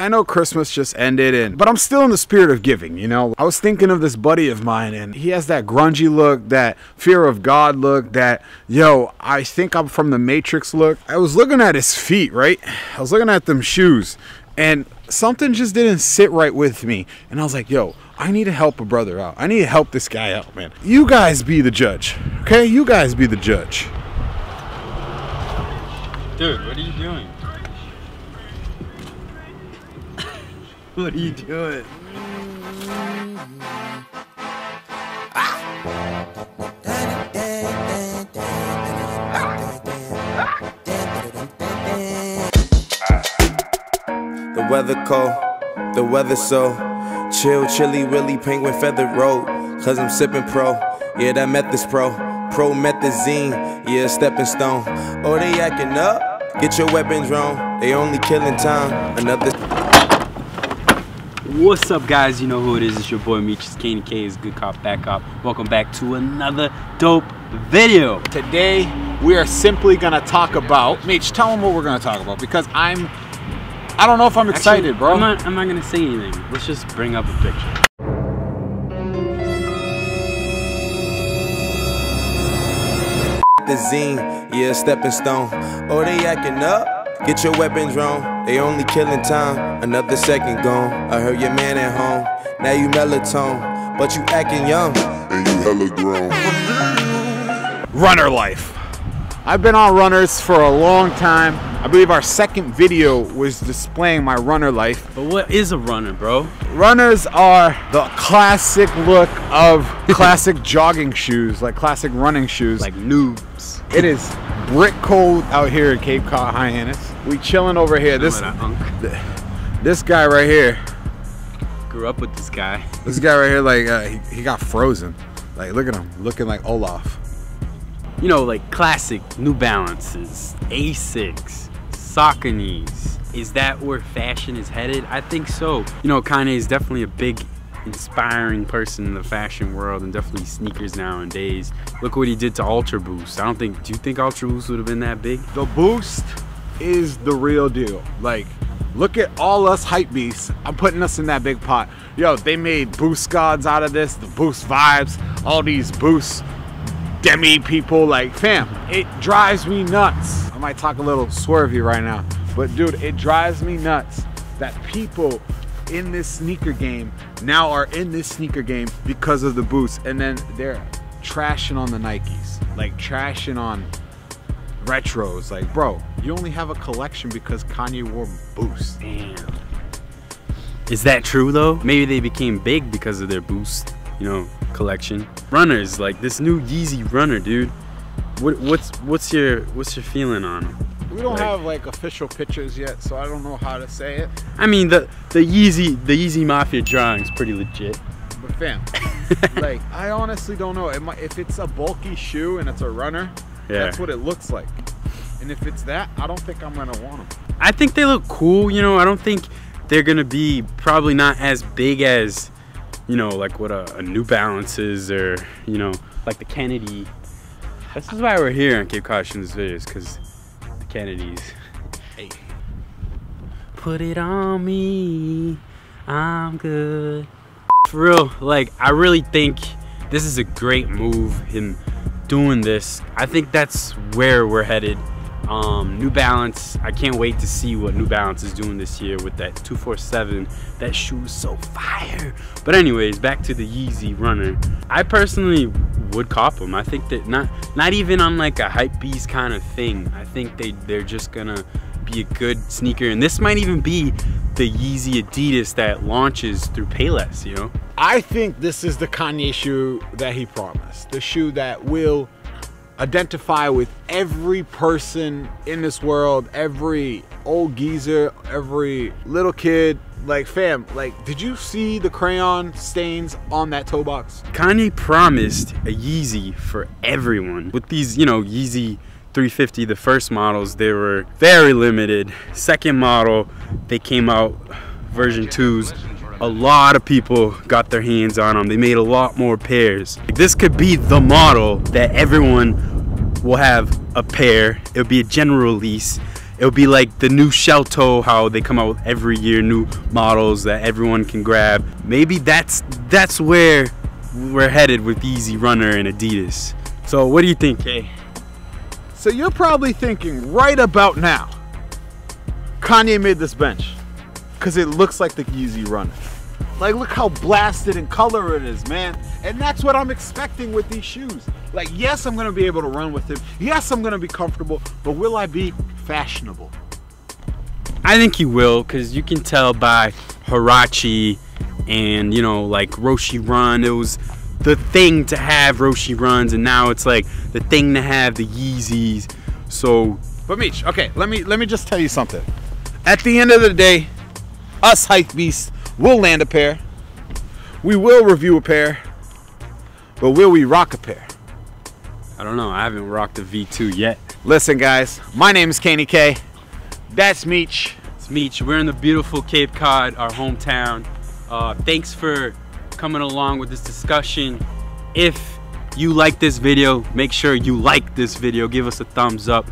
I know Christmas just ended, but I'm still in the spirit of giving, you know? I was thinking of this buddy of mine, and he has that grungy look, that fear of God look, that, yo, I think I'm from the Matrix look. I was looking at his feet, right? I was looking at them shoes, and something just didn't sit right with me. And I was like, yo, I need to help a brother out. I need to help this guy out, man. You guys be the judge, okay? You guys be the judge. Dude, what are you doing? What are you doing? The weather cold, the weather so chill, chilly, willy, penguin, feathered road. Cause I'm sipping pro, yeah, that meth is pro. Promethazine, yeah, stepping stone. Oh, they acting up, get your weapons wrong. They only killing time, another. What's up, guys? You know who it is. It's your boy Meech. It's KNK. It's Good Cop, Bad Cop. Welcome back to another dope video. Today, we are simply going to talk about... Meech, tell them what we're going to talk about, because I don't know if I'm excited. Actually, bro. I'm not going to say anything. Let's just bring up a picture. The zine, yeah, stepping stone. Oh, they acting up. Get your weapons wrong, they only killing time. Another second gone, I heard your man at home. Now you melatonin, but you acting young. And you hella grown. Runner life. I've been on runners for a long time. I believe our second video was displaying my runner life. But what is a runner, bro? Runners are the classic look of classic jogging shoes, like classic running shoes. Like noobs. It is brick cold out here in Cape Cod, Hyannis. We chilling over here. This guy right here. Grew up with this guy. This guy right here, like he got frozen. Like look at him, looking like Olaf. You know, like classic New Balances, Asics, Sauconys. Is that where fashion is headed? I think so. You know, Kanye is definitely a big inspiring person in the fashion world, and definitely sneakers nowadays. Look what he did to Ultra Boost. I don't think, do you think Ultra Boost would have been that big? The Boost is the real deal. Like, look at all us hype beasts. I'm putting us in that big pot. Yo, they made Boost gods out of this, the Boost vibes, all these Boost demi people. Like, fam, it drives me nuts. I might talk a little swervy right now, but dude, it drives me nuts that people in this sneaker game now are in this sneaker game because of the Boost, and then they're trashing on the Nikes, like trashing on retros. Like, bro, you only have a collection because Kanye wore Boost. Damn. Is that true though? Maybe they became big because of their Boost, you know, collection. Runners, like this new Yeezy Runner, dude. What's your feeling on it? We don't have like official pictures yet, so I don't know how to say it. I mean, the Yeezy Mafia drawing's pretty legit. But fam, like I honestly don't know. It might, if it's a bulky shoe and it's a runner, yeah, that's what it looks like. And if it's that, I don't think I'm gonna want them. I think they look cool, you know. I don't think they're gonna be, probably not as big as, you know, like what a New Balance is, or you know, like the Kennedy. This is why we're here on Cape Cod in this video, is because Kennedys. Hey. Put it on me, I'm good. For real, like I really think this is a great move, him doing this. I think that's where we're headed. New Balance, I can't wait to see what New Balance is doing this year with that 247. That shoe is so fire. But anyways, back to the Yeezy Runner. I personally would cop them. I think that not even on like a HYPEBEAST kind of thing. I think they're just gonna be a good sneaker, and this might even be the Yeezy Adidas that launches through Payless, you know? I think this is the Kanye shoe that he promised. The shoe that will identify with every person in this world, every old geezer, every little kid. Like, fam, like, did you see the crayon stains on that toe box? Kanye promised a Yeezy for everyone. With these, you know, Yeezy 350, the first models, they were very limited. Second model, they came out version 2s. A lot of people got their hands on them. They made a lot more pairs. This could be the model that everyone will have a pair. It'll be a general release. it'll be like the new Shell Toe, how they come out with every year new models that everyone can grab. Maybe that's where we're headed with Yeezy Runner and Adidas. So what do you think, Kay? So you're probably thinking right about now, Kanye made this bench because it looks like the Yeezy Runner. Like, look how blasted in color it is, man. And that's what I'm expecting with these shoes. Like, yes, I'm gonna be able to run with him. Yes, I'm gonna be comfortable, but will I be fashionable? I think he will, because you can tell by Hirachi and, you know, like Roshi Run. It was the thing to have Roshi Runs, and now it's like the thing to have the Yeezys. So, but Meech, okay, let me just tell you something. At the end of the day, us HYPEBEAST, we'll land a pair, we will review a pair, but will we rock a pair? I don't know, I haven't rocked a V2 yet. Listen guys, my name is KNK, that's Meech. It's Meech, we're in the beautiful Cape Cod, our hometown. Thanks for coming along with this discussion. If you like this video, make sure you like this video, give us a thumbs up.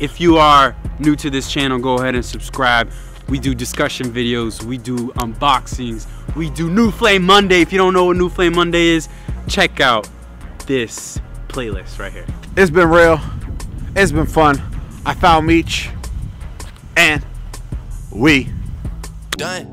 If you are new to this channel, go ahead and subscribe. We do discussion videos, we do unboxings, we do New Flame Monday. If you don't know what New Flame Monday is, check out this playlist right here. It's been real, it's been fun. I found Meech, and we done.